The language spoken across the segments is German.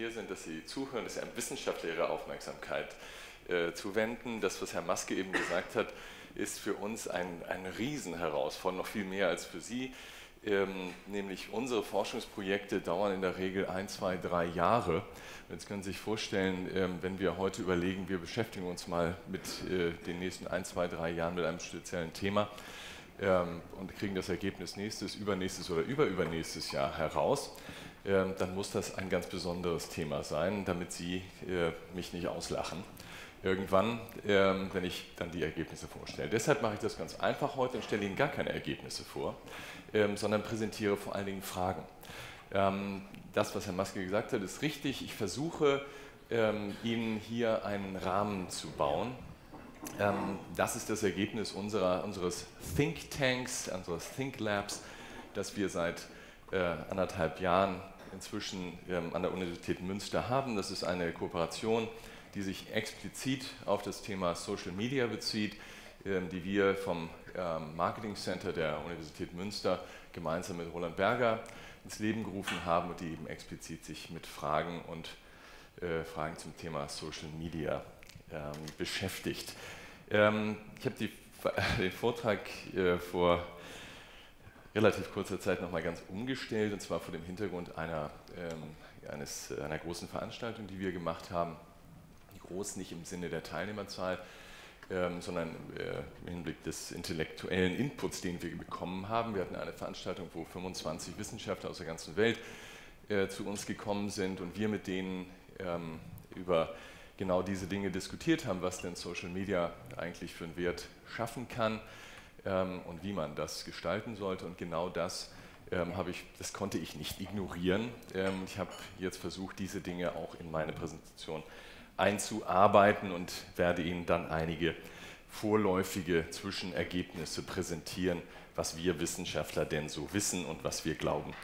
hier sind, dass Sie zuhören, dass Sie einem Wissenschaftler Ihre Aufmerksamkeit zuwenden. Das, was Herr Maske eben gesagt hat, ist für uns eine Riesenherausforderung, noch viel mehr als für Sie. Nämlich unsere Forschungsprojekte dauern in der Regel 1, 2, 3 Jahre. Jetzt können Sie sich vorstellen, wenn wir heute überlegen, wir beschäftigen uns mal mit den nächsten 1, 2, 3 Jahren mit einem speziellen Thema und kriegen das Ergebnis nächstes, übernächstes oder überübernächstes Jahr heraus, dann muss das ein ganz besonderes Thema sein, damit Sie mich nicht auslachen. Irgendwann, wenn ich dann die Ergebnisse vorstelle. Deshalb mache ich das ganz einfach heute und stelle Ihnen gar keine Ergebnisse vor, sondern präsentiere vor allen Dingen Fragen. Das, was Herr Maske gesagt hat, ist richtig. Ich versuche, Ihnen hier einen Rahmen zu bauen. Das ist das Ergebnis unseres Think Tanks, unseres Think Labs, das wir seit 1,5 Jahren inzwischen an der Universität Münster haben. Das ist eine Kooperation, die sich explizit auf das Thema Social Media bezieht, die wir vom Marketing Center der Universität Münster gemeinsam mit Roland Berger ins Leben gerufen haben und die eben explizit sich mit Fragen und Fragen zum Thema Social Media beschäftigt. Ich habe den Vortrag vor relativ kurzer Zeit nochmal ganz umgestellt, und zwar vor dem Hintergrund einer großen Veranstaltung, die wir gemacht haben. Groß, nicht im Sinne der Teilnehmerzahl, sondern im Hinblick des intellektuellen Inputs, den wir bekommen haben. Wir hatten eine Veranstaltung, wo 25 Wissenschaftler aus der ganzen Welt zu uns gekommen sind und wir mit denen über genau diese Dinge diskutiert haben, was denn Social Media eigentlich für einen Wert schaffen kann und wie man das gestalten sollte. Und genau das das konnte ich nicht ignorieren. Ich habe jetzt versucht, diese Dinge auch in meine Präsentation einzuarbeiten und werde Ihnen dann einige vorläufige Zwischenergebnisse präsentieren, was wir Wissenschaftler denn so wissen und was wir glauben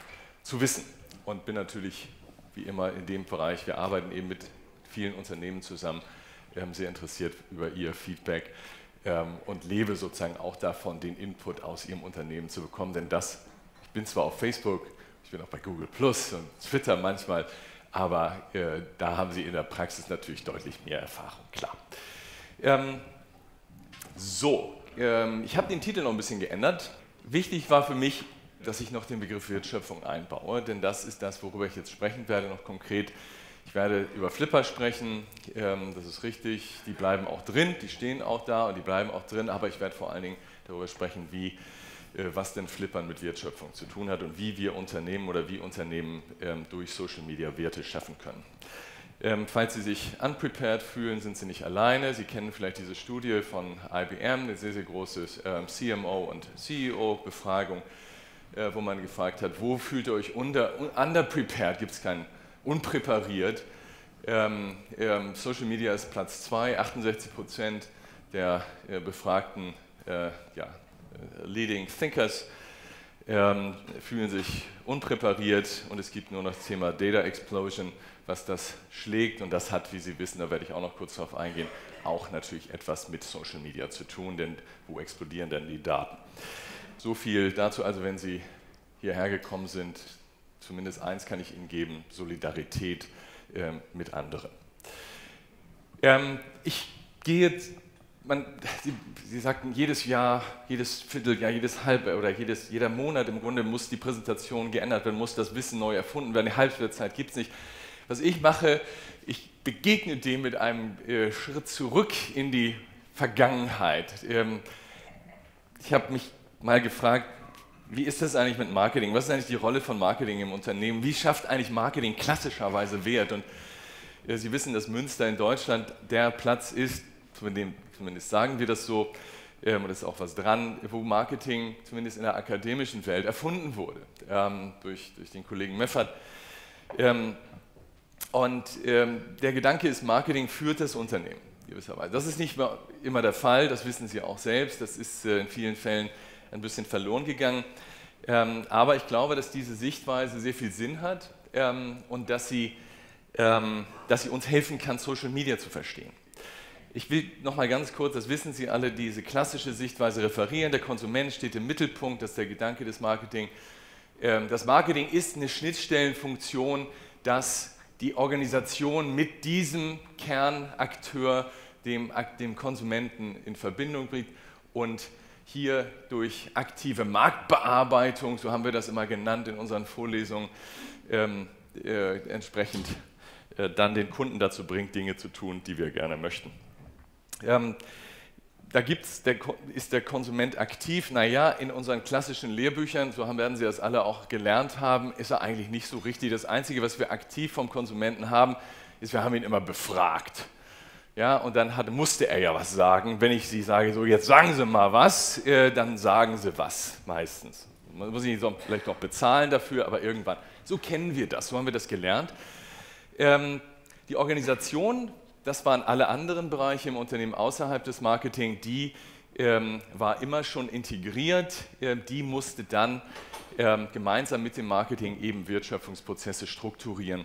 zu wissen. Und bin natürlich wie immer in dem Bereich, wir arbeiten eben mit vielen Unternehmen zusammen, sehr interessiert über ihr Feedback und lebe sozusagen auch davon, den Input aus Ihrem Unternehmen zu bekommen, denn ich bin zwar auf Facebook, ich bin auch bei Google Plus und Twitter manchmal, aber da haben Sie in der Praxis natürlich deutlich mehr Erfahrung, klar. Ich habe den Titel noch ein bisschen geändert. Wichtig war für mich, dass ich noch den Begriff Wertschöpfung einbaue, denn das ist das, worüber ich jetzt sprechen werde, noch konkret. Ich werde über Flipper sprechen, das ist richtig, die bleiben auch drin, die stehen auch da und die bleiben auch drin, aber ich werde vor allen Dingen darüber sprechen, was denn Flippern mit Wertschöpfung zu tun hat und wie wir Unternehmen oder wie Unternehmen durch Social Media Werte schaffen können. Falls Sie sich unprepared fühlen, sind Sie nicht alleine. Sie kennen vielleicht diese Studie von IBM, eine sehr, sehr große CMO- und CEO-Befragung, wo man gefragt hat, wo fühlt ihr euch underprepared, gibt es keinen, unpräpariert. Social Media ist Platz 2, 68% der befragten Leading Thinkers fühlen sich unpräpariert, und es gibt nur noch das Thema Data Explosion, was das schlägt, und das hat, wie Sie wissen, da werde ich auch noch kurz drauf eingehen, auch natürlich etwas mit Social Media zu tun, denn wo explodieren denn die Daten? So viel dazu. Also wenn Sie hierher gekommen sind, zumindest eins kann ich Ihnen geben: Solidarität mit anderen. Sie sagten, jedes Jahr, jedes Vierteljahr, jedes Halbjahr oder jeder Monat im Grunde muss die Präsentation geändert werden, muss das Wissen neu erfunden werden, eine Halbwertszeit gibt es nicht. Was ich mache, ich begegne dem mit einem Schritt zurück in die Vergangenheit. Ich habe mich mal gefragt, wie ist das eigentlich mit Marketing? Was ist eigentlich die Rolle von Marketing im Unternehmen? Wie schafft eigentlich Marketing klassischerweise Wert? Und Sie wissen, dass Münster in Deutschland der Platz ist, zumindest sagen wir das so, und das ist auch was dran, wo Marketing zumindest in der akademischen Welt erfunden wurde, durch den Kollegen Meffert. Der Gedanke ist, Marketing führt das Unternehmen gewisserweise. Das ist nicht immer der Fall, das wissen Sie auch selbst, das ist in vielen Fällen ein bisschen verloren gegangen. Aber ich glaube, dass diese Sichtweise sehr viel Sinn hat und dass sie uns helfen kann, Social Media zu verstehen. Ich will noch mal ganz kurz, das wissen Sie alle, diese klassische Sichtweise referieren. Der Konsument steht im Mittelpunkt, das ist der Gedanke des Marketing. Das Marketing ist eine Schnittstellenfunktion, das die Organisation mit diesem Kernakteur, dem Konsumenten, in Verbindung bringt und hier durch aktive Marktbearbeitung, so haben wir das immer genannt in unseren Vorlesungen, entsprechend dann den Kunden dazu bringt, Dinge zu tun, die wir gerne möchten. Ist der Konsument aktiv? Naja, in unseren klassischen Lehrbüchern, so werden Sie das alle auch gelernt haben, ist er eigentlich nicht so richtig. Das Einzige, was wir aktiv vom Konsumenten haben, ist, wir haben ihn immer befragt. Ja, und dann musste er ja was sagen. Wenn ich Sie sage, so jetzt sagen Sie mal was, dann sagen Sie was meistens. Man muss ihn vielleicht noch bezahlen dafür, aber irgendwann. So kennen wir das, so haben wir das gelernt. Die Organisation, das waren alle anderen Bereiche im Unternehmen außerhalb des Marketing, die war immer schon integriert, die musste dann gemeinsam mit dem Marketing eben Wertschöpfungsprozesse strukturieren.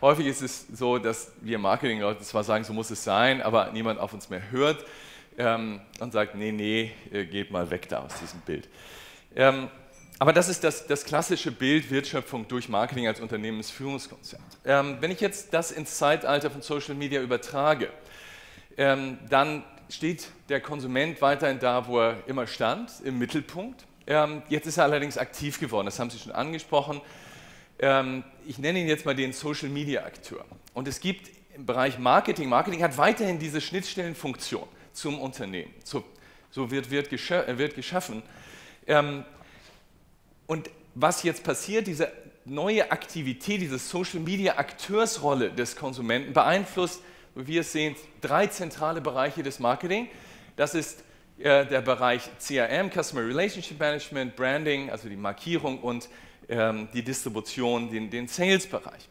Häufig ist es so, dass wir Marketingleute zwar sagen, so muss es sein, aber niemand auf uns mehr hört und sagt, nee, nee, geht mal weg da aus diesem Bild. Aber das ist das klassische Bild Wertschöpfung durch Marketing als Unternehmensführungskonzept. Wenn ich jetzt das ins Zeitalter von Social Media übertrage, dann steht der Konsument weiterhin da, wo er immer stand, im Mittelpunkt. Jetzt ist er allerdings aktiv geworden, das haben Sie schon angesprochen. Ich nenne ihn jetzt mal den Social Media Akteur. Und es gibt im Bereich Marketing, Marketing hat weiterhin diese Schnittstellenfunktion zum Unternehmen. So wird geschaffen. Und was jetzt passiert, diese neue Aktivität, diese Social-Media-Akteursrolle des Konsumenten beeinflusst, wie wir es sehen, drei zentrale Bereiche des Marketing. Das ist der Bereich CRM, Customer Relationship Management, Branding, also die Markierung und die Distribution, den Sales-Bereich.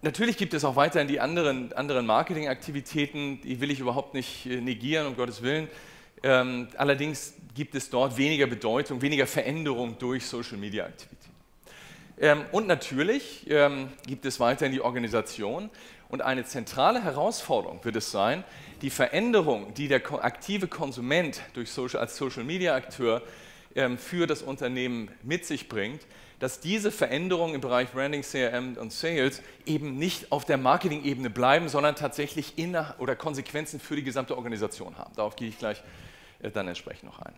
Natürlich gibt es auch weiterhin die anderen Marketing-Aktivitäten, die will ich überhaupt nicht negieren, um Gottes Willen. Allerdings gibt es dort weniger Bedeutung, weniger Veränderung durch Social-Media-Aktivität. Und natürlich gibt es weiterhin die Organisation. Und eine zentrale Herausforderung wird es sein, die Veränderung, die der aktive Konsument als Social-Media-Akteur für das Unternehmen mit sich bringt, dass diese Veränderungen im Bereich Branding, CRM und Sales eben nicht auf der Marketing-Ebene bleiben, sondern tatsächlich Konsequenzen für die gesamte Organisation haben. Darauf gehe ich gleich dann entsprechend noch ein.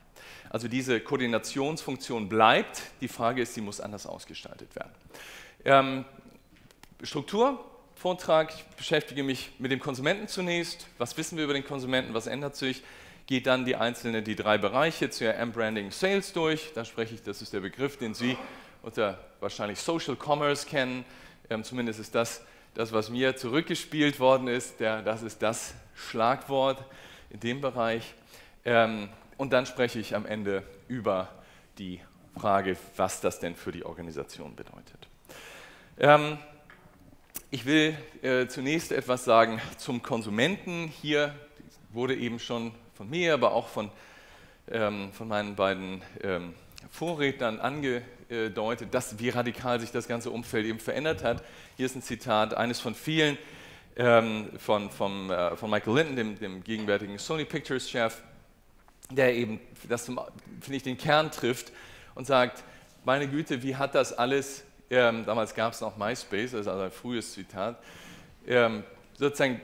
Also diese Koordinationsfunktion bleibt, die Frage ist, sie muss anders ausgestaltet werden. Strukturvortrag, ich beschäftige mich mit dem Konsumenten zunächst, was wissen wir über den Konsumenten, was ändert sich, gehe dann die drei Bereiche, CRM, Branding, Sales durch, da spreche ich, das ist der Begriff, den Sie unter wahrscheinlich Social Commerce kennen, zumindest ist das, was mir zurückgespielt worden ist, das ist das Schlagwort in dem Bereich. Und dann spreche ich am Ende über die Frage, was das denn für die Organisation bedeutet. Ich will zunächst etwas sagen zum Konsumenten. Hier wurde eben schon von mir, aber auch von meinen beiden Vorrednern angedeutet, dass wie radikal sich das ganze Umfeld eben verändert hat. Hier ist ein Zitat, eines von vielen, von Michael Linton, dem gegenwärtigen Sony Pictures-Chef, der eben, finde ich, den Kern trifft und sagt, meine Güte, wie hat das alles, damals gab es noch MySpace, das ist also ein frühes Zitat, sozusagen,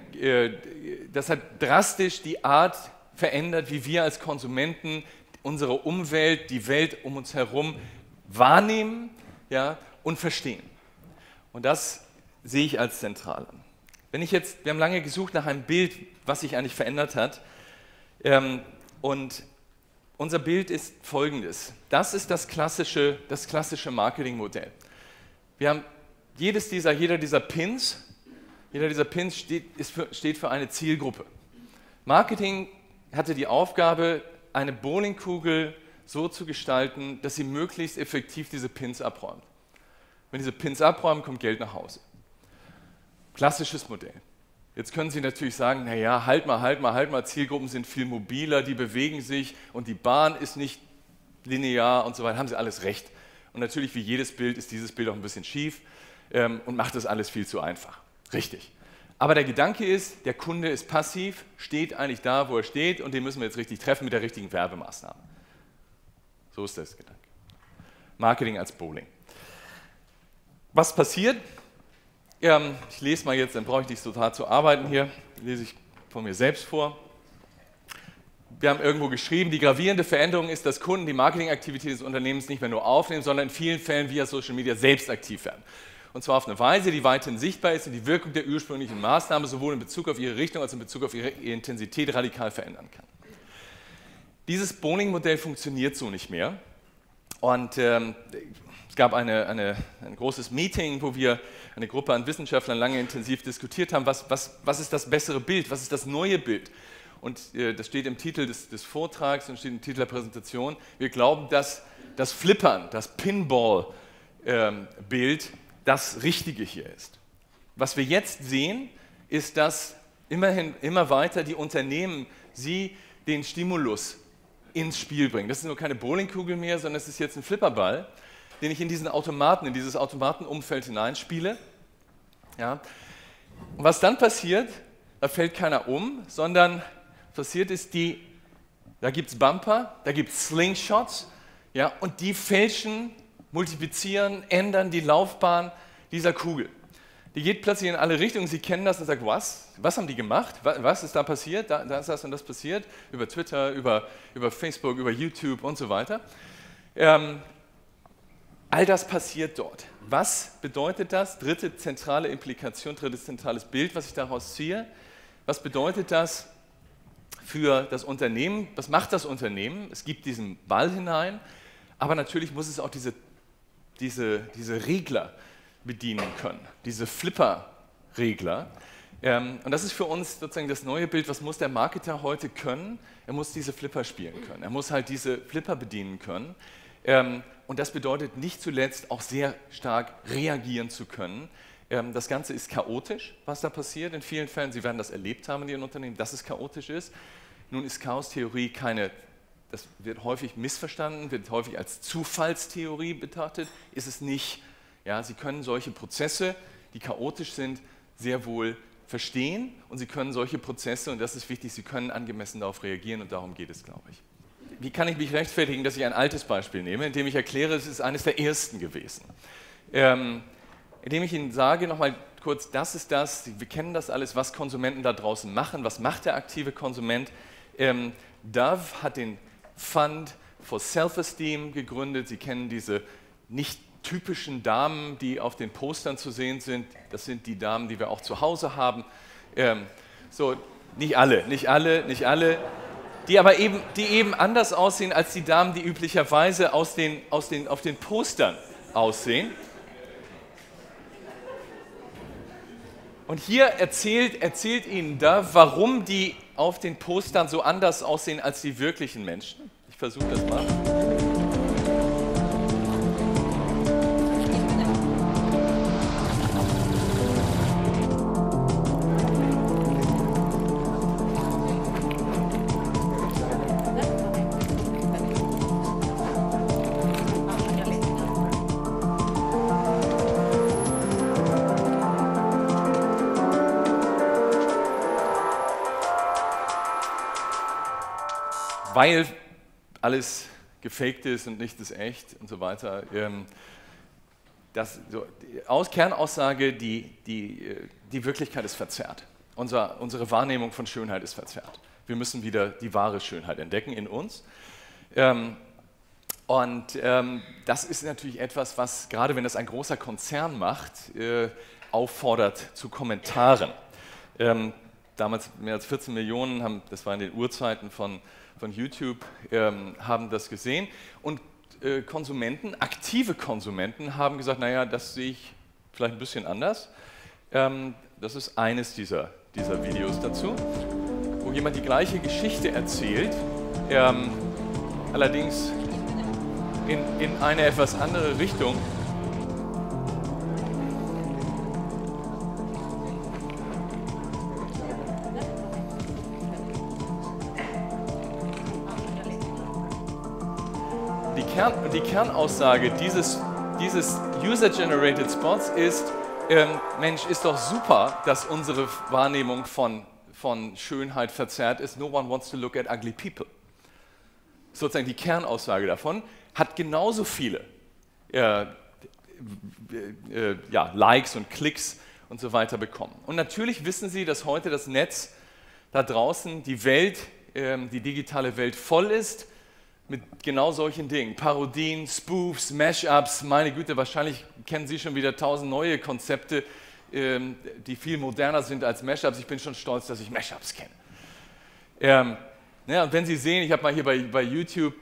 das hat drastisch die Art verändert, wie wir als Konsumenten unsere Umwelt, die Welt um uns herum wahrnehmen, ja, und verstehen. Und das sehe ich als zentral an. Wenn ich jetzt, wir haben lange gesucht nach einem Bild, was sich eigentlich verändert hat, und unser Bild ist folgendes. Das ist das klassische Marketingmodell. Wir haben jeder dieser Pins steht für eine Zielgruppe. Marketing hatte die Aufgabe, eine Bowlingkugel so zu gestalten, dass sie möglichst effektiv diese Pins abräumt. Wenn diese Pins abräumen, kommt Geld nach Hause. Klassisches Modell. Jetzt können Sie natürlich sagen, naja, halt mal, Zielgruppen sind viel mobiler, die bewegen sich und die Bahn ist nicht linear und so weiter, haben Sie alles recht. Und natürlich, wie jedes Bild, ist dieses Bild auch ein bisschen schief und macht das alles viel zu einfach. Richtig. Aber der Gedanke ist, der Kunde ist passiv, steht eigentlich da, wo er steht und den müssen wir jetzt richtig treffen mit der richtigen Werbemaßnahme. So ist das Gedanke. Marketing als Bowling. Was passiert? Ich lese mal jetzt, dann brauche ich nicht so hart zu arbeiten hier. Lese ich von mir selbst vor. Wir haben irgendwo geschrieben, die gravierende Veränderung ist, dass Kunden die Marketingaktivität des Unternehmens nicht mehr nur aufnehmen, sondern in vielen Fällen via Social Media selbst aktiv werden. Und zwar auf eine Weise, die weithin sichtbar ist und die Wirkung der ursprünglichen Maßnahme sowohl in Bezug auf ihre Richtung als auch in Bezug auf ihre Intensität radikal verändern kann. Dieses Boning-Modell funktioniert so nicht mehr. Und es gab ein großes Meeting, wo wir eine Gruppe an Wissenschaftlern lange intensiv diskutiert haben, was ist das bessere Bild, was ist das neue Bild. Und das steht im Titel des Vortrags und steht im Titel der Präsentation. Wir glauben, dass das Flippern, das Pinball-Bild das Richtige hier ist. Was wir jetzt sehen, ist, dass immer weiter die Unternehmen den Stimulus ins Spiel bringen. Das ist nur keine Bowlingkugel mehr, sondern es ist jetzt ein Flipperball, den ich in diesen Automaten, in dieses Automatenumfeld hineinspiele. Ja. Und was dann passiert, da fällt keiner um, sondern passiert ist, da gibt es Bumper, da gibt es Slingshots, ja, und die fälschen, multiplizieren, ändern die Laufbahn dieser Kugel. Die geht plötzlich in alle Richtungen, Sie kennen das und sagen, was haben die gemacht, was ist da passiert, da ist das und das passiert, über Twitter, über Facebook, über YouTube und so weiter. All das passiert dort. Was bedeutet das? Dritte zentrale Implikation, drittes zentrales Bild, was ich daraus ziehe. Was bedeutet das für das Unternehmen? Was macht das Unternehmen? Es gibt diesen Ball hinein, aber natürlich muss es auch diese Regler bedienen können, diese Flipper-Regler. Und das ist für uns sozusagen das neue Bild, was muss der Marketer heute können? Er muss diese Flipper spielen können, er muss halt diese Flipper bedienen können. Und das bedeutet nicht zuletzt auch sehr stark reagieren zu können. Das Ganze ist chaotisch, was da passiert in vielen Fällen. Sie werden das erlebt haben in Ihren Unternehmen, dass es chaotisch ist. Nun ist Chaostheorie das wird häufig missverstanden, wird häufig als Zufallstheorie betrachtet, ist es nicht. Ja, Sie können solche Prozesse, die chaotisch sind, sehr wohl verstehen und Sie können solche Prozesse, und das ist wichtig, Sie können angemessen darauf reagieren und darum geht es, glaube ich. Wie kann ich mich rechtfertigen, dass ich ein altes Beispiel nehme, indem ich erkläre, es ist eines der ersten gewesen. Indem ich Ihnen sage, nochmal kurz, das ist das, wir kennen das alles, was Konsumenten da draußen machen, was macht der aktive Konsument. Dove hat den Fund for Self-Esteem gegründet, Sie kennen diese nicht typischen Damen, die auf den Postern zu sehen sind, das sind die Damen, die wir auch zu Hause haben. So, nicht alle. Die eben anders aussehen als die Damen, die üblicherweise auf den Postern aussehen. Und hier erzählt Ihnen da, warum die auf den Postern so anders aussehen als die wirklichen Menschen. Ich versuche das mal. Weil alles gefaked ist und nichts ist echt und so weiter. Kernaussage, die Wirklichkeit ist verzerrt. Unsere Wahrnehmung von Schönheit ist verzerrt. Wir müssen wieder die wahre Schönheit entdecken in uns. Das ist natürlich etwas, was, gerade wenn das ein großer Konzern macht, auffordert zu Kommentaren. Damals mehr als 14 Millionen, das war in den Urzeiten von YouTube, haben das gesehen. Und aktive Konsumenten haben gesagt, naja, das sehe ich vielleicht ein bisschen anders. Das ist eines dieser Videos dazu, wo jemand die gleiche Geschichte erzählt, allerdings in eine etwas andere Richtung. Die Kernaussage dieses User-Generated Spots ist, Mensch, ist doch super, dass unsere Wahrnehmung von Schönheit verzerrt ist. No one wants to look at ugly people. Sozusagen die Kernaussage davon hat genauso viele Likes und Klicks und so weiter bekommen. Und natürlich wissen Sie, dass heute das Netz da draußen, die Welt, die digitale Welt voll ist mit genau solchen Dingen. Parodien, Spoofs, Mashups, meine Güte, wahrscheinlich kennen Sie schon wieder 1000 neue Konzepte, die viel moderner sind als Mashups. Ich bin schon stolz, dass ich Mashups kenne. Ja, und wenn Sie sehen, ich habe mal hier bei YouTube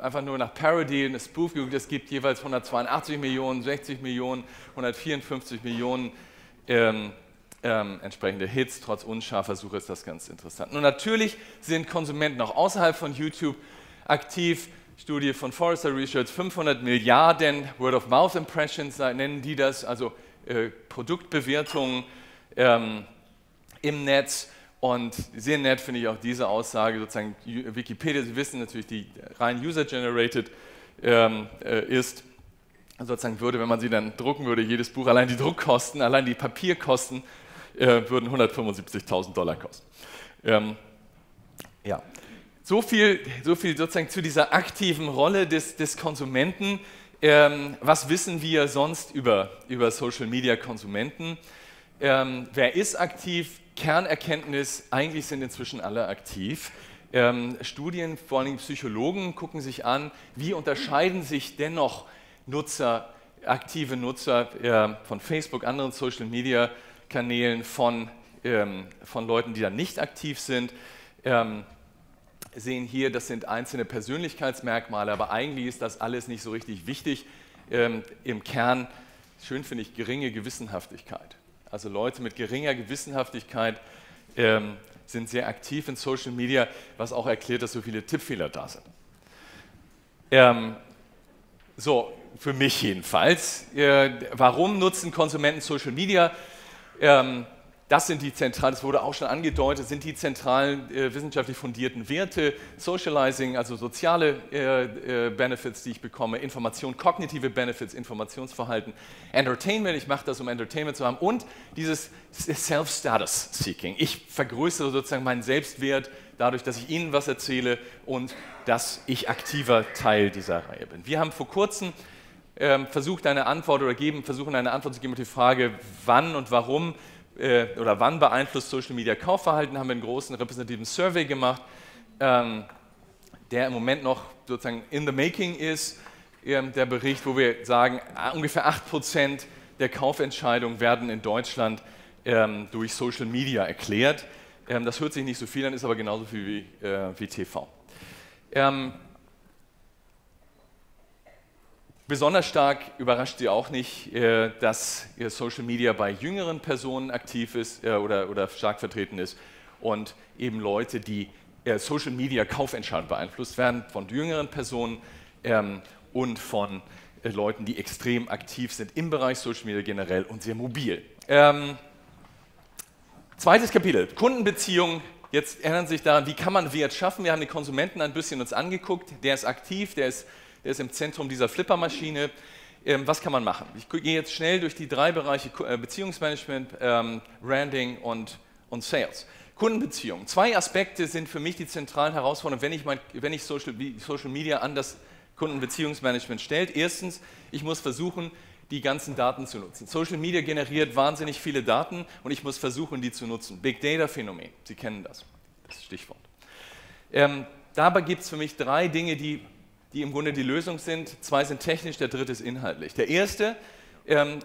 einfach nur nach Parody und Spoof geguckt, es gibt jeweils 182 Millionen, 60 Millionen, 154 Millionen entsprechende Hits, trotz unscharfer Suche ist das ganz interessant. Nun natürlich sind Konsumenten auch außerhalb von YouTube aktiv. Studie von Forrester Research, 500 Milliarden Word-of-Mouth-Impressions nennen die das, also Produktbewertungen im Netz. Und sehr nett finde ich auch diese Aussage, sozusagen Wikipedia, Sie wissen natürlich, die rein user-generated ist, sozusagen würde, wenn man sie dann drucken würde, jedes Buch, allein die Druckkosten, allein die Papierkosten würden 175.000 Dollar kosten. Ja. So viel sozusagen zu dieser aktiven Rolle des Konsumenten. Was wissen wir sonst über Social-Media-Konsumenten? Wer ist aktiv? Kernerkenntnis, eigentlich sind inzwischen alle aktiv. Studien, vor allem Psychologen, gucken sich an, wie unterscheiden sich dennoch Nutzer, aktive Nutzer von Facebook, anderen Social-Media-Kanälen, von Leuten, die da nicht aktiv sind. Sehen hier, das sind einzelne Persönlichkeitsmerkmale, aber eigentlich ist das alles nicht so richtig wichtig. Im Kern, schön finde ich, geringe Gewissenhaftigkeit. Also Leute mit geringer Gewissenhaftigkeit sind sehr aktiv in Social Media, was auch erklärt, dass so viele Tippfehler da sind. So, für mich jedenfalls. Warum nutzen Konsumenten Social Media? Das sind die zentralen, das wurde auch schon angedeutet, sind die zentralen wissenschaftlich fundierten Werte, Socializing, also soziale Benefits, die ich bekomme, Information, kognitive Benefits, Informationsverhalten, Entertainment, ich mache das, um Entertainment zu haben, und dieses Self-Status-Seeking. Ich vergrößere sozusagen meinen Selbstwert dadurch, dass ich Ihnen was erzähle und dass ich aktiver Teil dieser Reihe bin. Wir haben vor kurzem versuchen eine Antwort zu geben auf die Frage, wann und warum oder wann beeinflusst Social Media Kaufverhalten, haben wir einen großen repräsentativen Survey gemacht, der im Moment noch sozusagen in the making ist, der Bericht, wo wir sagen, ungefähr 8% der Kaufentscheidungen werden in Deutschland durch Social Media erklärt. Das hört sich nicht so viel an, ist aber genauso viel wie TV. Besonders stark überrascht Sie auch nicht, dass Social Media bei jüngeren Personen aktiv ist oder stark vertreten ist und eben Leute, die Social Media Kaufentscheidungen beeinflusst werden, von jüngeren Personen und von Leuten, die extrem aktiv sind im Bereich Social Media generell und sehr mobil. Zweites Kapitel, Kundenbeziehungen. Jetzt ändern sich daran, wie kann man Wert schaffen? Wir haben den Konsumenten ein bisschen uns angeguckt, der ist aktiv, der ist im Zentrum dieser Flippermaschine. Was kann man machen? Ich gehe jetzt schnell durch die drei Bereiche Beziehungsmanagement, Branding und Sales. Kundenbeziehungen. Zwei Aspekte sind für mich die zentralen Herausforderungen, wenn ich Social Media an das Kundenbeziehungsmanagement stelle. Erstens, ich muss versuchen, die ganzen Daten zu nutzen. Social Media generiert wahnsinnig viele Daten und ich muss versuchen, die zu nutzen. Big Data Phänomen, Sie kennen das, das Stichwort. Dabei gibt es für mich drei Dinge, die im Grunde die Lösung sind. Zwei sind technisch, der dritte ist inhaltlich. Der erste,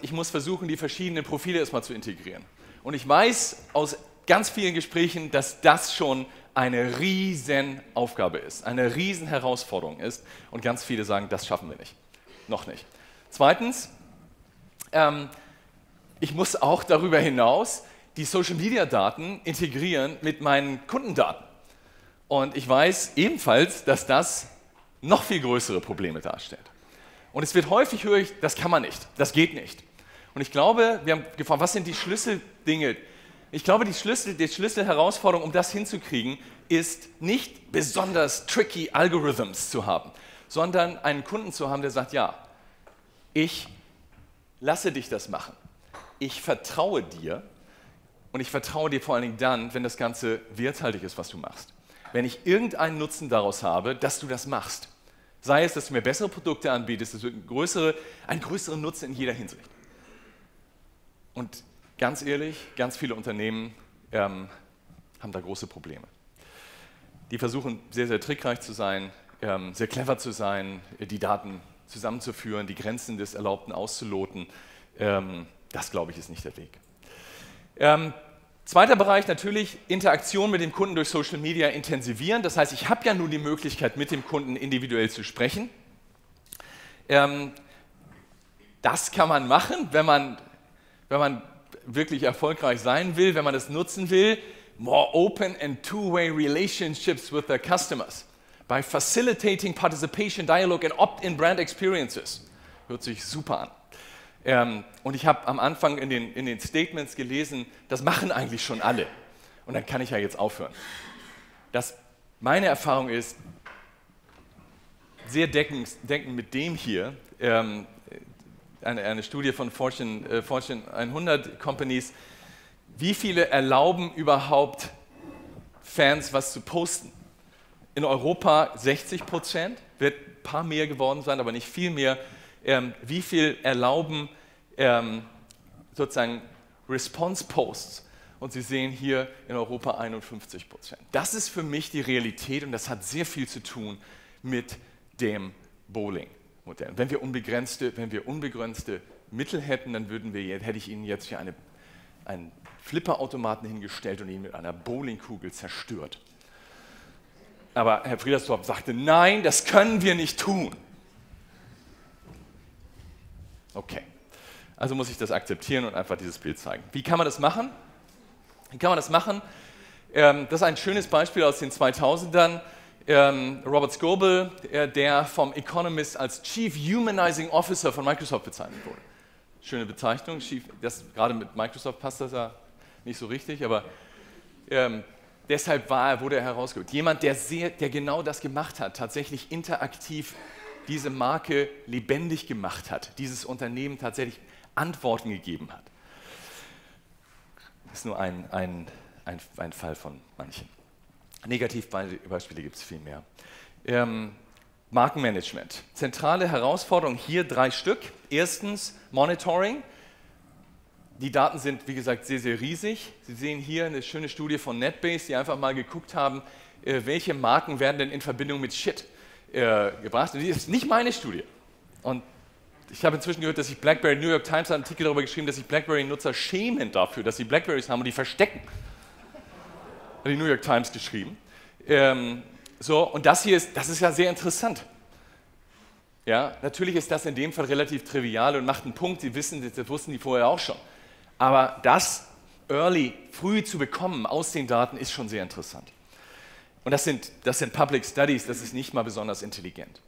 ich muss versuchen, die verschiedenen Profile erstmal zu integrieren. Und ich weiß aus ganz vielen Gesprächen, dass das schon eine riesen Aufgabe ist, eine riesen Herausforderung ist. Und ganz viele sagen, das schaffen wir nicht. Noch nicht. Zweitens, ich muss auch darüber hinaus die Social-Media-Daten integrieren mit meinen Kundendaten. Und ich weiß ebenfalls, dass das noch viel größere Probleme darstellt. Und es wird häufig, höre ich, das kann man nicht, das geht nicht. Und ich glaube, wir haben gefragt, was sind die Schlüsseldinge? Ich glaube, die Schlüsselherausforderung, um das hinzukriegen, ist nicht besonders tricky Algorithms zu haben, sondern einen Kunden zu haben, der sagt, ja, ich lasse dich das machen. Ich vertraue dir und ich vertraue dir vor allen Dingen dann, wenn das Ganze werthaltig ist, was du machst. Wenn ich irgendeinen Nutzen daraus habe, dass du das machst. Sei es, dass du mir bessere Produkte anbietest, dass du einen größeren Nutzen in jeder Hinsicht. Und ganz ehrlich, ganz viele Unternehmen haben da große Probleme. Die versuchen sehr, sehr trickreich zu sein, sehr clever zu sein, die Daten zusammenzuführen, die Grenzen des Erlaubten auszuloten. Das, glaube ich, ist nicht der Weg. Zweiter Bereich natürlich, Interaktion mit dem Kunden durch Social Media intensivieren. Das heißt, ich habe ja nun die Möglichkeit, mit dem Kunden individuell zu sprechen. Das kann man machen, wenn man wirklich erfolgreich sein will, wenn man das nutzen will. More open and two-way relationships with their customers by facilitating participation, dialogue and opt-in brand experiences. Hört sich super an. Und ich habe am Anfang in den Statements gelesen, das machen eigentlich schon alle. Und dann kann ich ja jetzt aufhören. Meine Erfahrung ist, sehr deckend mit dem hier, eine Studie von Fortune 100 Companies, wie viele erlauben überhaupt Fans was zu posten? In Europa 60%, wird ein paar mehr geworden sein, aber nicht viel mehr. Wie viel erlauben sozusagen Response-Posts? Und Sie sehen hier in Europa 51%. Das ist für mich die Realität und das hat sehr viel zu tun mit dem Bowling-Modell. Wenn wir unbegrenzte Mittel hätten, dann hätte ich Ihnen jetzt hier einen Flipperautomaten hingestellt und ihn mit einer Bowlingkugel zerstört. Aber Herr Friedersdorf sagte, nein, das können wir nicht tun. Okay, also muss ich das akzeptieren und einfach dieses Bild zeigen. Wie kann man das machen? Das ist ein schönes Beispiel aus den 2000ern. Robert Scoble, der vom Economist als Chief Humanizing Officer von Microsoft bezeichnet wurde. Schöne Bezeichnung, gerade mit Microsoft passt das ja nicht so richtig, aber deshalb wurde er herausgeholt. Jemand, der genau das gemacht hat, tatsächlich interaktiv diese Marke lebendig gemacht hat, dieses Unternehmen tatsächlich Antworten gegeben hat. Das ist nur ein Fall von manchen. Negativbeispiele gibt es viel mehr. Markenmanagement. Zentrale Herausforderung, hier 3 Stück. Erstens Monitoring. Die Daten sind, wie gesagt, sehr, sehr riesig. Sie sehen hier eine schöne Studie von Netbase, die einfach mal geguckt haben, welche Marken werden denn in Verbindung mit Shit gebracht. Und das ist nicht meine Studie. Und ich habe inzwischen gehört, dass sich BlackBerry, New York Times hat einen Artikel darüber geschrieben, dass sich BlackBerry-Nutzer schämen dafür, dass sie BlackBerrys haben und die verstecken. Hat die New York Times geschrieben. Und das ist ja sehr interessant. Ja, natürlich ist das in dem Fall relativ trivial und macht einen Punkt, das wussten die vorher auch schon. Aber das früh zu bekommen aus den Daten ist schon sehr interessant. Und das sind Public Studies, das ist nicht mal besonders intelligent.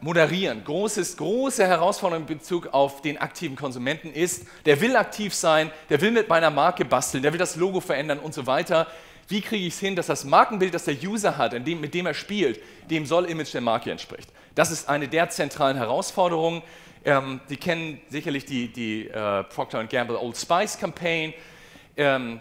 Moderieren, große Herausforderung in Bezug auf den aktiven Konsumenten ist, der will aktiv sein, der will mit meiner Marke basteln, der will das Logo verändern und so weiter. Wie kriege ich es hin, dass das Markenbild, das der User hat, mit dem er spielt, dem Soll-Image der Marke entspricht? Das ist eine der zentralen Herausforderungen. Sie kennen sicherlich die Procter & Gamble Old Spice Campaign.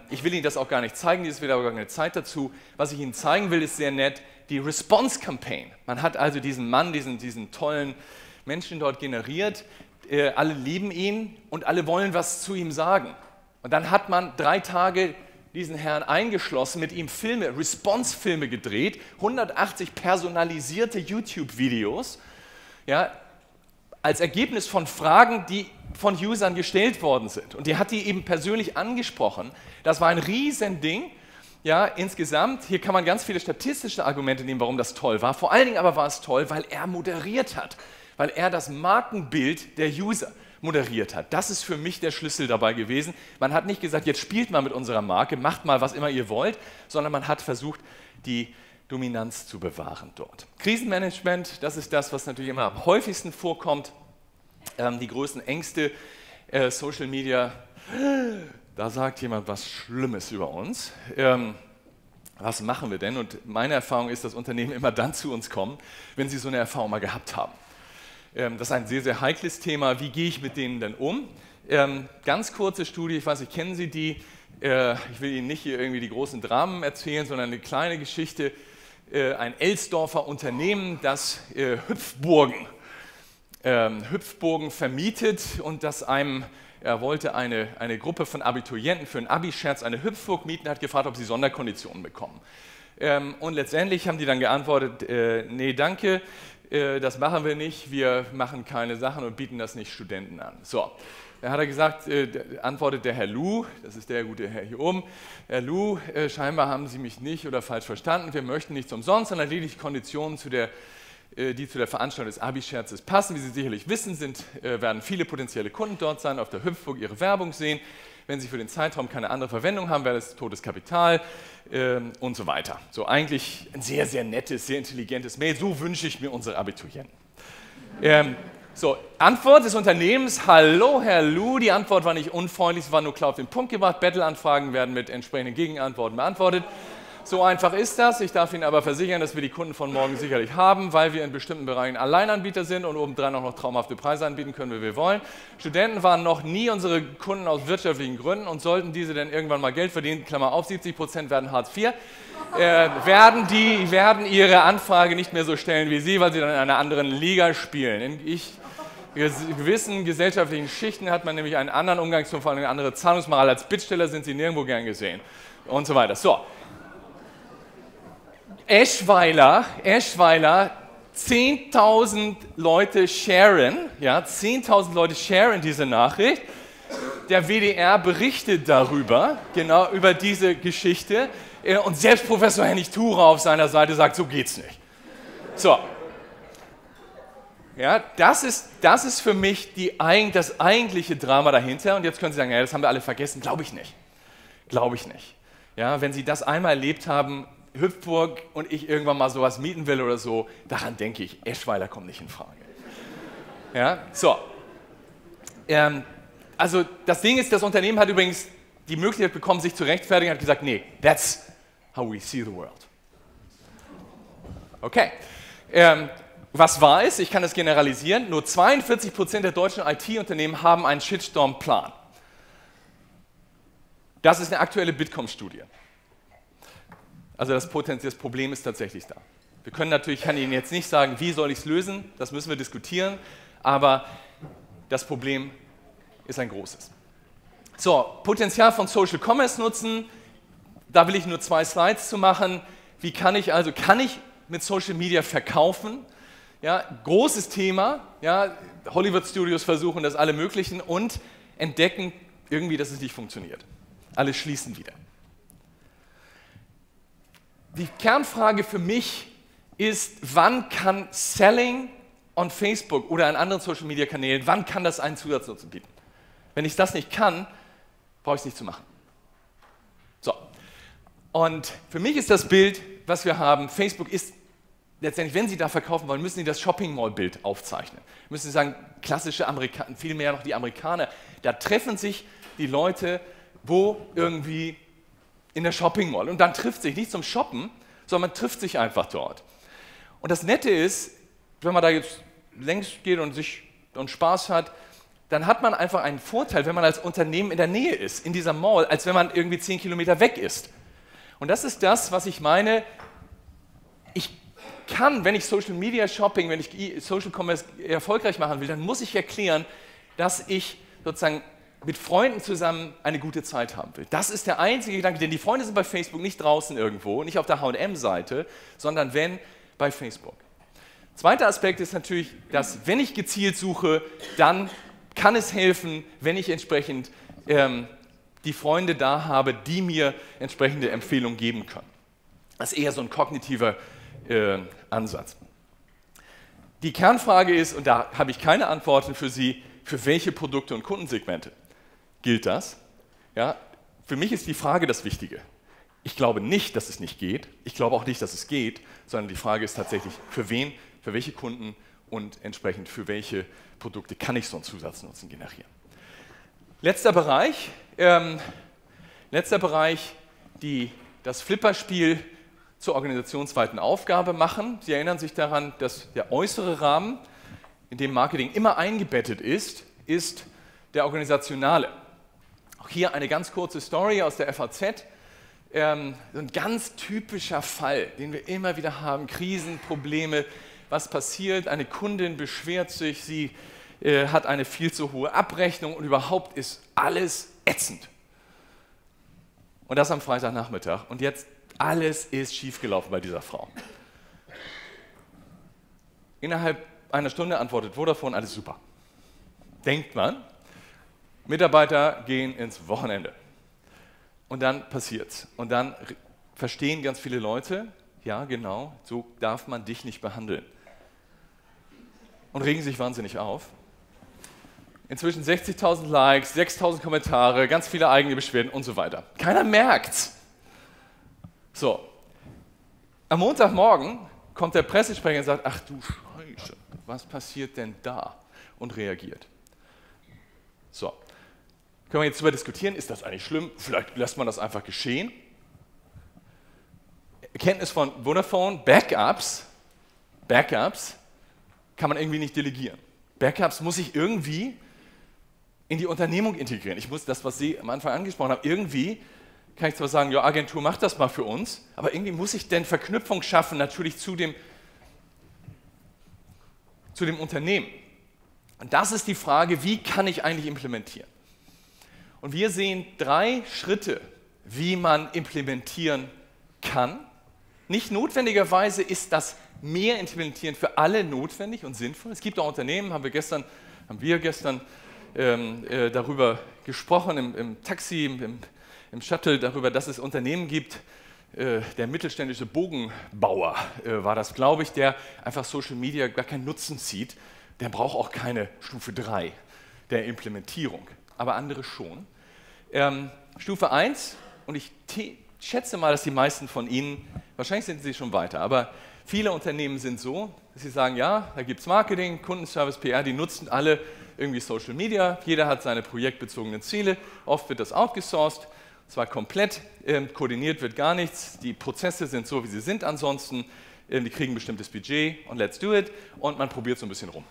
Ich will Ihnen das auch gar nicht zeigen, es wird aber gar keine Zeit dazu. Was ich Ihnen zeigen will, ist sehr nett, die Response-Campaign. Man hat also diesen Mann, diesen tollen Menschen dort generiert, alle lieben ihn und alle wollen was zu ihm sagen. Und dann hat man 3 Tage diesen Herrn eingeschlossen, mit ihm Response-Filme gedreht, 180 personalisierte YouTube-Videos, ja, als Ergebnis von Fragen, die von Usern gestellt worden sind. Und die hat die eben persönlich angesprochen. Das war ein Riesending. Ja, insgesamt, hier kann man ganz viele statistische Argumente nehmen, warum das toll war. Vor allen Dingen aber war es toll, weil er moderiert hat, weil er das Markenbild der User moderiert hat. Das ist für mich der Schlüssel dabei gewesen. Man hat nicht gesagt, jetzt spielt mal mit unserer Marke, macht mal, was immer ihr wollt, sondern man hat versucht, die Dominanz zu bewahren dort. Krisenmanagement, das ist das, was natürlich immer am häufigsten vorkommt. Die größten Ängste, Social Media, da sagt jemand was Schlimmes über uns. Was machen wir denn? Und meine Erfahrung ist, dass Unternehmen immer dann zu uns kommen, wenn sie so eine Erfahrung mal gehabt haben. Das ist ein sehr, sehr heikles Thema. Wie gehe ich mit denen denn um? Ganz kurze Studie, ich weiß nicht, kennen Sie die? Ich will Ihnen nicht hier irgendwie die großen Dramen erzählen, sondern eine kleine Geschichte. ein Elsdorfer Unternehmen, das Hüpfburgen vermietet und das einem, er wollte eine Gruppe von Abiturienten für einen Abi-Scherz eine Hüpfburg mieten, hat gefragt, ob sie Sonderkonditionen bekommen. Und letztendlich haben die dann geantwortet, nee, danke, das machen wir nicht, wir machen keine Sachen und bieten das nicht Studenten an. So, da hat er gesagt, antwortet der Herr Lu, das ist der gute Herr hier oben, Herr Lu, scheinbar haben Sie mich nicht oder falsch verstanden, wir möchten nichts umsonst, sondern lediglich Konditionen zu der die zu der Veranstaltung des Abi-Scherzes passen. Wie Sie sicherlich wissen, werden viele potenzielle Kunden dort sein, auf der Hüpfburg ihre Werbung sehen. Wenn Sie für den Zeitraum keine andere Verwendung haben, wäre das totes Kapital und so weiter. So eigentlich ein sehr, sehr nettes, sehr intelligentes Mail. So wünsche ich mir unsere Abiturienten. So, Antwort des Unternehmens, hallo Herr Lu, die Antwort war nicht unfreundlich, sie war nur klar auf den Punkt gebracht. Battle-Anfragen werden mit entsprechenden Gegenantworten beantwortet. So einfach ist das. Ich darf Ihnen aber versichern, dass wir die Kunden von morgen sicherlich haben, weil wir in bestimmten Bereichen Alleinanbieter sind und obendrein auch noch traumhafte Preise anbieten können, wie wir wollen. Studenten waren noch nie unsere Kunden aus wirtschaftlichen Gründen und sollten diese denn irgendwann mal Geld verdienen, Klammer auf, 70% werden Hartz IV, werden ihre Anfrage nicht mehr so stellen wie Sie, weil sie dann in einer anderen Liga spielen. In gewissen gesellschaftlichen Schichten hat man nämlich einen anderen Umgangston, vor allem eine andere Zahlungsmoral. Als Bittsteller sind Sie nirgendwo gern gesehen und so weiter. So. Eschweiler, 10.000 Leute sharen, ja, 10.000 Leute sharen diese Nachricht. Der WDR berichtet darüber, genau über diese Geschichte. Und selbst Professor Hennig-Thurau auf seiner Seite sagt, so geht's nicht. So. Ja, das ist für mich das eigentliche Drama dahinter. Und jetzt können Sie sagen, ja, das haben wir alle vergessen. Glaube ich nicht. Glaube ich nicht. Ja, wenn Sie das einmal erlebt haben, Hüpfburg und ich irgendwann mal sowas mieten will oder so, daran denke ich, Eschweiler kommt nicht in Frage. Ja, so. Also das Ding ist, das Unternehmen hat übrigens die Möglichkeit bekommen, sich zu rechtfertigen, hat gesagt, nee, that's how we see the world. Okay. Was war es? Ich kann das generalisieren. Nur 42% der deutschen IT-Unternehmen haben einen Shitstorm-Plan. Das ist eine aktuelle Bitkom-Studie. Also das Problem ist tatsächlich da. Wir können natürlich, ich kann Ihnen jetzt nicht sagen, wie soll ich es lösen, das müssen wir diskutieren, aber das Problem ist ein großes. So, Potenzial von Social Commerce nutzen, da will ich nur 2 Slides zu machen. Wie kann ich mit Social Media verkaufen? Ja, großes Thema, ja, Hollywood Studios versuchen das alle möglichen und entdecken irgendwie, dass es nicht funktioniert. Alle schließen wieder. Die Kernfrage für mich ist, wann kann Selling on Facebook oder an anderen Social-Media-Kanälen, wann kann das einen Zusatznutzen bieten? Wenn ich das nicht kann, brauche ich es nicht zu machen. So. Und für mich ist das Bild, was wir haben, Facebook ist letztendlich, wenn Sie da verkaufen wollen, müssen Sie das Shopping-Mall-Bild aufzeichnen. Müssen Sie sagen, klassische Amerikaner, vielmehr noch die Amerikaner, da treffen sich die Leute, wo irgendwie in der Shopping Mall. Und dann trifft sich nicht zum Shoppen, sondern man trifft sich einfach dort. Und das Nette ist, wenn man da jetzt längs geht und Spaß hat, dann hat man einfach einen Vorteil, wenn man als Unternehmen in der Nähe ist, in dieser Mall, als wenn man irgendwie 10 Kilometer weg ist. Und das ist das, was ich meine. Ich kann, wenn ich Social Media Shopping, wenn ich Social Commerce erfolgreich machen will, dann muss ich erklären, dass ich sozusagen mit Freunden zusammen eine gute Zeit haben will. Das ist der einzige Gedanke, denn die Freunde sind bei Facebook nicht draußen irgendwo, nicht auf der H&M-Seite, sondern wenn, bei Facebook. Zweiter Aspekt ist natürlich, dass wenn ich gezielt suche, dann kann es helfen, wenn ich entsprechend die Freunde da habe, die mir entsprechende Empfehlungen geben können. Das ist eher so ein kognitiver Ansatz. Die Kernfrage ist, und da habe ich keine Antworten für Sie, für welche Produkte und Kundensegmente gilt das? Ja, für mich ist die Frage das Wichtige. Ich glaube nicht, dass es nicht geht. Ich glaube auch nicht, dass es geht, sondern die Frage ist tatsächlich, für wen, für welche Kunden und entsprechend für welche Produkte kann ich so einen Zusatznutzen generieren. Letzter Bereich, das Flipperspiel zur organisationsweiten Aufgabe machen. Sie erinnern sich daran, dass der äußere Rahmen, in dem Marketing immer eingebettet ist, ist der organisationale. Auch hier eine ganz kurze Story aus der FAZ. so ein ganz typischer Fall, den wir immer wieder haben, Krisen, Probleme, was passiert? Eine Kundin beschwert sich, sie hat eine viel zu hohe Abrechnung und überhaupt ist alles ätzend. Und das am Freitagnachmittag. Und jetzt, alles ist schiefgelaufen bei dieser Frau. Innerhalb einer Stunde antwortet Vodafone, alles super. Denkt man, Mitarbeiter gehen ins Wochenende. Und dann passiert's. Und dann verstehen ganz viele Leute, ja genau, so darf man dich nicht behandeln. Und regen sich wahnsinnig auf. Inzwischen 60.000 Likes, 6.000 Kommentare, ganz viele eigene Beschwerden und so weiter. Keiner merkt's. So, am Montagmorgen kommt der Pressesprecher und sagt, ach du Scheiße, was passiert denn da? Und reagiert. So, können wir jetzt darüber diskutieren, ist das eigentlich schlimm? Vielleicht lässt man das einfach geschehen. Erkenntnis von Vodafone, Backups kann man irgendwie nicht delegieren. Backups muss ich irgendwie in die Unternehmung integrieren. Ich muss das, was Sie am Anfang angesprochen haben, irgendwie kann ich zwar sagen, ja, Agentur macht das mal für uns, aber irgendwie muss ich denn Verknüpfung schaffen, natürlich zu dem Unternehmen. Und das ist die Frage, wie kann ich eigentlich implementieren? Und wir sehen 3 Schritte, wie man implementieren kann. Nicht notwendigerweise ist das mehr Implementieren für alle notwendig und sinnvoll. Es gibt auch Unternehmen, haben wir gestern darüber gesprochen, im Taxi, im Shuttle, darüber, dass es Unternehmen gibt, der mittelständische Bogenbauer war das, glaube ich, der einfach Social Media gar keinen Nutzen zieht. Der braucht auch keine Stufe 3 der Implementierung, aber andere schon. Stufe 1, und ich schätze mal, dass die meisten von Ihnen, wahrscheinlich sind Sie schon weiter, aber viele Unternehmen sind so, dass sie sagen, ja, da gibt es Marketing, Kundenservice, PR, die nutzen alle irgendwie Social Media, jeder hat seine projektbezogenen Ziele, oft wird das outgesourced, zwar komplett, koordiniert wird gar nichts, die Prozesse sind so, wie sie sind ansonsten, die kriegen ein bestimmtes Budget und let's do it und man probiert so ein bisschen rum.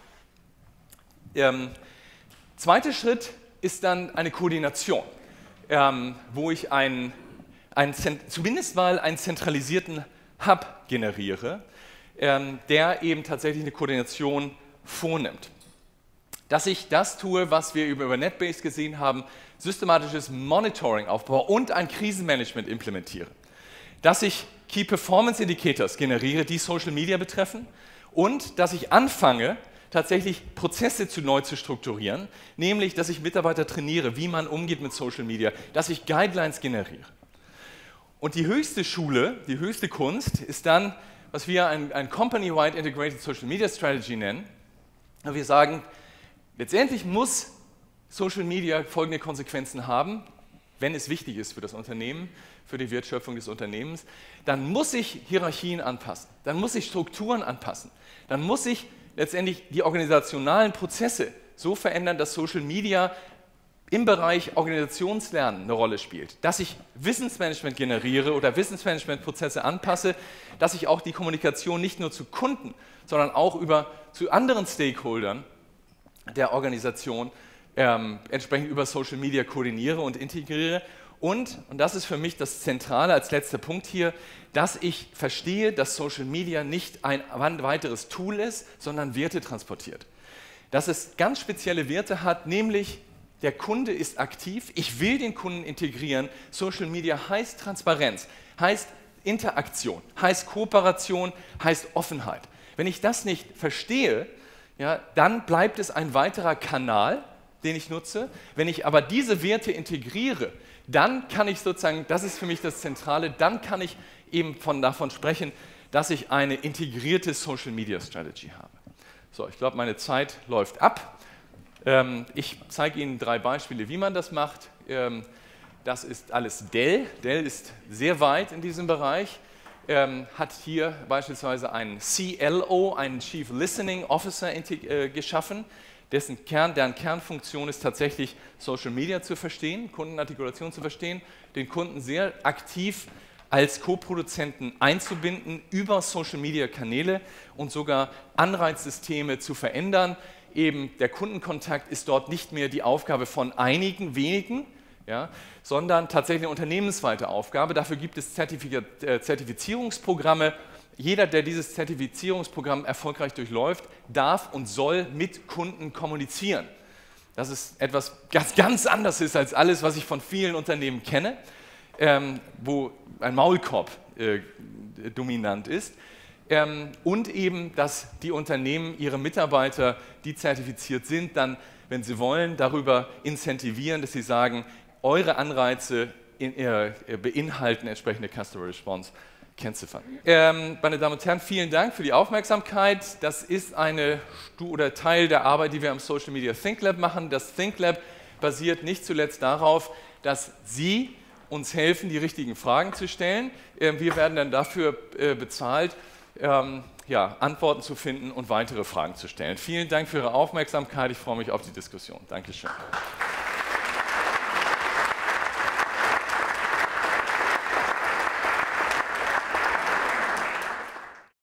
Zweiter Schritt ist dann eine Koordination, wo ich zumindest mal einen zentralisierten Hub generiere, der eben tatsächlich eine Koordination vornimmt. Dass ich das tue, was wir über Netbase gesehen haben, systematisches Monitoring aufbaue und ein Krisenmanagement implementiere. Dass ich Key Performance Indicators generiere, die Social Media betreffen und dass ich anfange, tatsächlich Prozesse neu zu strukturieren, nämlich, dass ich Mitarbeiter trainiere, wie man umgeht mit Social Media, dass ich Guidelines generiere. Und die höchste Schule, die höchste Kunst ist dann, was wir ein Company-Wide Integrated Social Media Strategy nennen. Wir sagen, letztendlich muss Social Media folgende Konsequenzen haben, wenn es wichtig ist für das Unternehmen, für die Wertschöpfung des Unternehmens. Dann muss ich Hierarchien anpassen, dann muss ich Strukturen anpassen, dann muss ich letztendlich die organisationalen Prozesse so verändern, dass Social Media im Bereich Organisationslernen eine Rolle spielt, dass ich Wissensmanagement generiere oder Wissensmanagementprozesse anpasse, dass ich auch die Kommunikation nicht nur zu Kunden, sondern auch zu anderen Stakeholdern der Organisation entsprechend über Social Media koordiniere und integriere. Und das ist für mich das Zentrale als letzter Punkt hier, dass ich verstehe, dass Social Media nicht ein weiteres Tool ist, sondern Werte transportiert. Dass es ganz spezielle Werte hat, nämlich der Kunde ist aktiv, ich will den Kunden integrieren. Social Media heißt Transparenz, heißt Interaktion, heißt Kooperation, heißt Offenheit. Wenn ich das nicht verstehe, ja, dann bleibt es ein weiterer Kanal, den ich nutze. Wenn ich aber diese Werte integriere, dann kann ich sozusagen, das ist für mich das Zentrale, dann kann ich eben davon sprechen, dass ich eine integrierte Social Media Strategy habe. So, ich glaube, meine Zeit läuft ab. Ich zeige Ihnen 3 Beispiele, wie man das macht. Das ist alles Dell. Dell ist sehr weit in diesem Bereich. Hat hier beispielsweise einen CLO, einen Chief Listening Officer geschaffen, deren Kernfunktion ist tatsächlich Social Media zu verstehen, Kundenartikulation zu verstehen, den Kunden sehr aktiv als Co-Produzenten einzubinden über Social Media Kanäle und sogar Anreizsysteme zu verändern. Eben der Kundenkontakt ist dort nicht mehr die Aufgabe von einigen wenigen, ja, sondern tatsächlich eine unternehmensweite Aufgabe. Dafür gibt es Zertifizierungsprogramme. Jeder, der dieses Zertifizierungsprogramm erfolgreich durchläuft, darf und soll mit Kunden kommunizieren. Das ist etwas, das ganz anders ist als alles, was ich von vielen Unternehmen kenne, wo ein Maulkorb dominant ist. Und eben, dass die Unternehmen ihre Mitarbeiter, die zertifiziert sind, dann, wenn sie wollen, darüber incentivieren, dass sie sagen, eure Anreize beinhalten entsprechende Customer Response Kennziffern. Meine Damen und Herren, vielen Dank für die Aufmerksamkeit. Das ist eine Teil der Arbeit, die wir am Social Media Think Lab machen. Das Think Lab basiert nicht zuletzt darauf, dass Sie uns helfen, die richtigen Fragen zu stellen. Wir werden dann dafür bezahlt, ja, Antworten zu finden und weitere Fragen zu stellen. Vielen Dank für Ihre Aufmerksamkeit. Ich freue mich auf die Diskussion. Dankeschön.